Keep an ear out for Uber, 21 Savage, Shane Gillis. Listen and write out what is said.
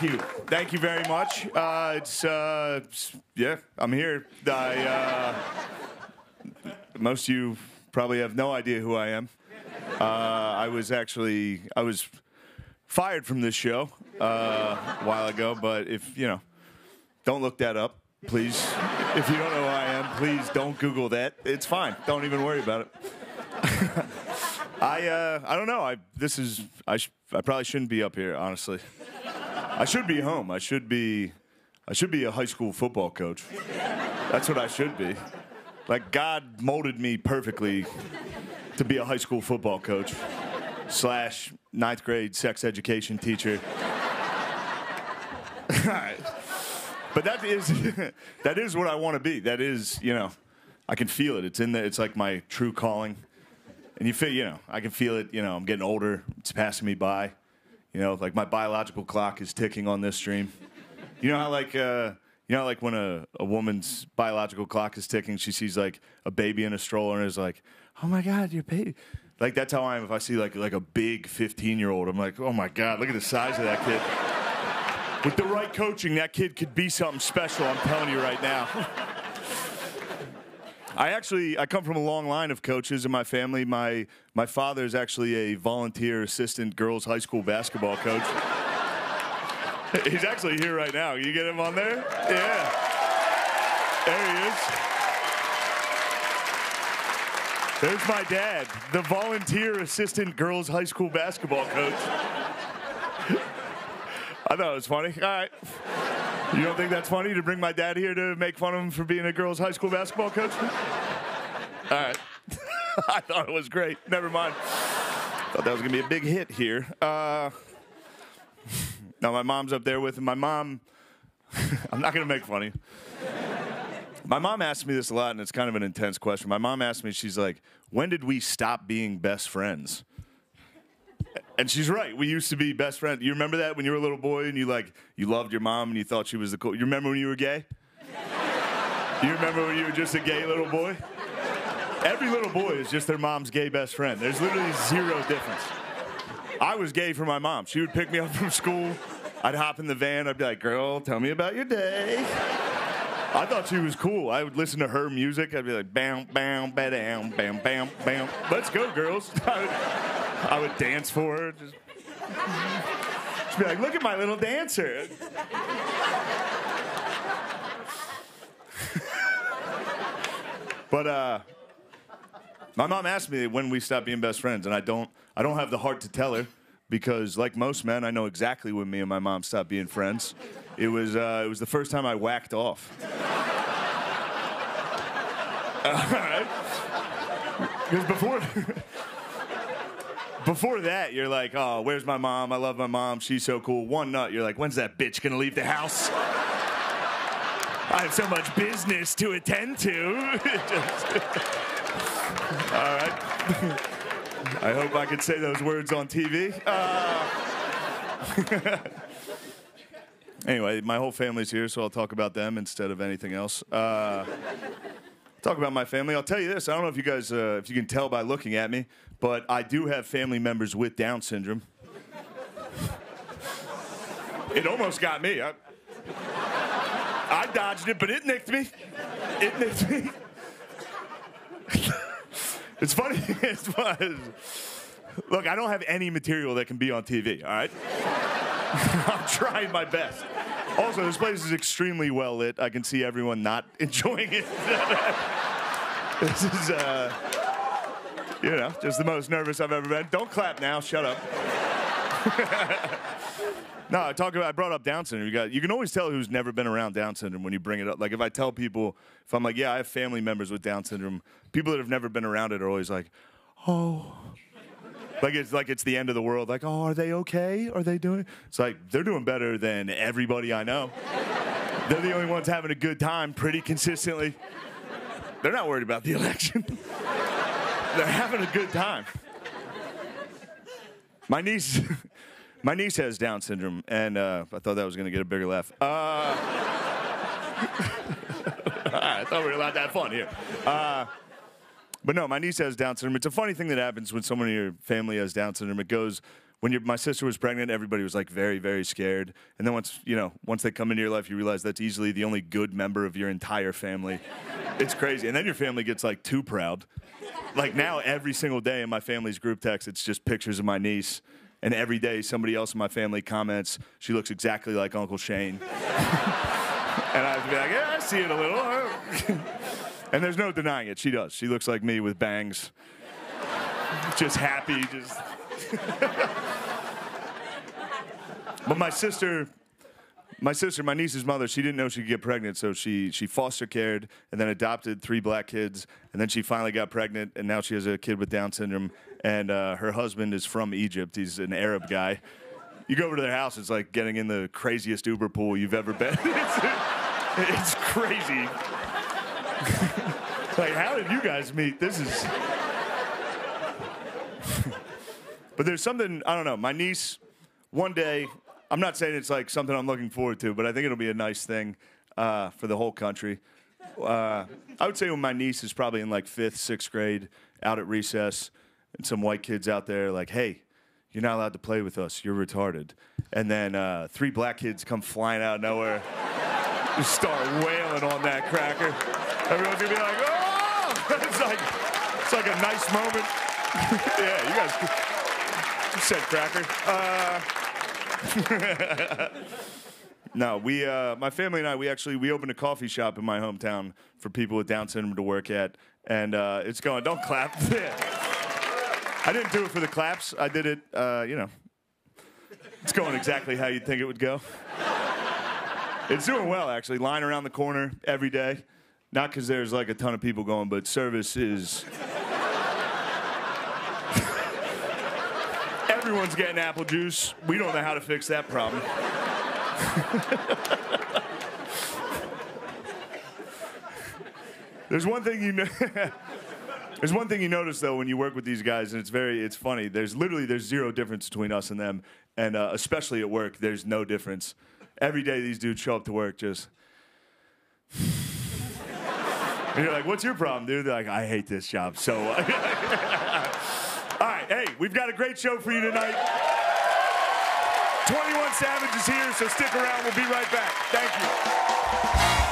Thank you very much. Yeah, I'm here. Most of you probably have no idea who I am. I was fired from this show a while ago, but if you know, don't look that up, please. If you don't know who I am, please don't Google that. It's fine. Don't even worry about it. I don't know. I probably shouldn't be up here, honestly. I should be home. I should be a high school football coach. That's what I should be. Like, God molded me perfectly to be a high school football coach / ninth grade sex education teacher. But that is that is what I want to be. That is, you know, I can feel it. It's in there. It's like my true calling. And you feel, you know, I can feel it, you know, I'm getting older, it's passing me by. You know, like my biological clock is ticking on this stream. You know how like, when a woman's biological clock is ticking, she sees like a baby in a stroller and is like, oh my God, your baby. Like that's how I am if I see like a big 15-year-old, I'm like, oh my God, look at the size of that kid. With the right coaching, that kid could be something special, I'm telling you right now. I come from a long line of coaches in my family. My father is actually a volunteer assistant girls high school basketball coach. He's actually here right now. You get him on there? Yeah. There he is. There's my dad, the volunteer assistant girls high school basketball coach. I thought it was funny. All right. You don't think that's funny to bring my dad here to make fun of him for being a girls' high school basketball coach? All right. I thought it was great. Never mind. Thought that was going to be a big hit here. Now my mom's up there with him. My mom, I'm not going to make funny. My mom asked me this a lot, and it's kind of an intense question. My mom asked me, she's like, when did we stop being best friends? And she's right. We used to be best friends. You remember that when you were a little boy and you loved your mom and you thought she was the cool. You remember when you were gay? You remember when you were just a gay little boy? Every little boy is just their mom's gay best friend. There's literally zero difference. I was gay for my mom. She would pick me up from school. I'd hop in the van. I'd be like, girl, tell me about your day. I thought she was cool. I would listen to her music. I'd be like, bam, bam, ba-dam, bam, bam, bam. Let's go, girls. I would dance for her. Just be like, look at my little dancer. But my mom asked me when we stopped being best friends, and I don't have the heart to tell her because, like most men, I know exactly when me and my mom stopped being friends. It was the first time I whacked off. All right. Because Before that, you're like, oh, where's my mom? I love my mom. She's so cool. One nut, you're like, when's that bitch gonna leave the house? I have so much business to attend to. All right. I hope I could say those words on TV. Anyway, my whole family's here, so I'll talk about them instead of anything else. Talk about my family. I'll tell you this. I don't know if you guys, if you can tell by looking at me, but I do have family members with Down syndrome. It almost got me. I dodged it, but it nicked me. It nicked me. It's funny. Look, I don't have any material that can be on TV, all right? I'm trying my best. Also, this place is extremely well lit. I can see everyone not enjoying it. This is, you know, just the most nervous I've ever been. Don't clap now. Shut up. No, I brought up Down syndrome. You can always tell who's never been around Down syndrome when you bring it up. Like, if I tell people, if I'm like, yeah, I have family members with Down syndrome, people that have never been around it are always like, oh. Like it's the end of the world. Like, oh, are they okay? Are they doing? It's like, they're doing better than everybody I know. They're the only ones having a good time pretty consistently. They're not worried about the election. They're having a good time. My niece has Down syndrome, and I thought that was going to get a bigger laugh. All right, I thought we were allowed to have fun here. But no, my niece has Down syndrome. It's a funny thing that happens when someone in your family has Down syndrome. It goes when my sister was pregnant, everybody was like very, very scared. And then once they come into your life, you realize that's easily the only good member of your entire family. It's crazy. And then your family gets like too proud. Like now every single day in my family's group text, it's just pictures of my niece. And every day somebody else in my family comments, she looks exactly like Uncle Shane. And I have to be like, yeah, I see it a little. And there's no denying it. She does. She looks like me with bangs. Just happy, just... But my niece's mother, she didn't know she could get pregnant, so she foster cared and then adopted 3 black kids, and then she finally got pregnant, and now she has a kid with Down syndrome, and her husband is from Egypt. He's an Arab guy. You go over to their house, it's like getting in the craziest Uber pool you've ever been. It's crazy. Like, how did you guys meet? This is... But there's something, I don't know, my niece, one day, I'm not saying it's like something I'm looking forward to, but I think it'll be a nice thing for the whole country. I would say when my niece is probably in like 5th, 6th grade, out at recess, and some white kids out there like, hey, you're not allowed to play with us, you're retarded. And then 3 black kids come flying out of nowhere, just start wailing on that cracker. Everyone's gonna be like, oh! It's like a nice moment. Yeah, you guys... You said cracker. No, my family and I, we opened a coffee shop in my hometown for people with Down syndrome to work at, and it's going. Don't clap. I didn't do it for the claps. I did it, it's going exactly how you'd think it would go. It's doing well, actually. Line around the corner every day. Not because there's like a ton of people going, but service is... Everyone's getting apple juice. We don't know how to fix that problem. There's one thing you notice though when you work with these guys, and it's funny. There's zero difference between us and them, and especially at work, there's no difference. Every day these dudes show up to work just. And you're like, "What's your problem, dude?" They're like, "I hate this job so much." Hey, we've got a great show for you tonight. 21 Savage is here, so stick around. We'll be right back. Thank you.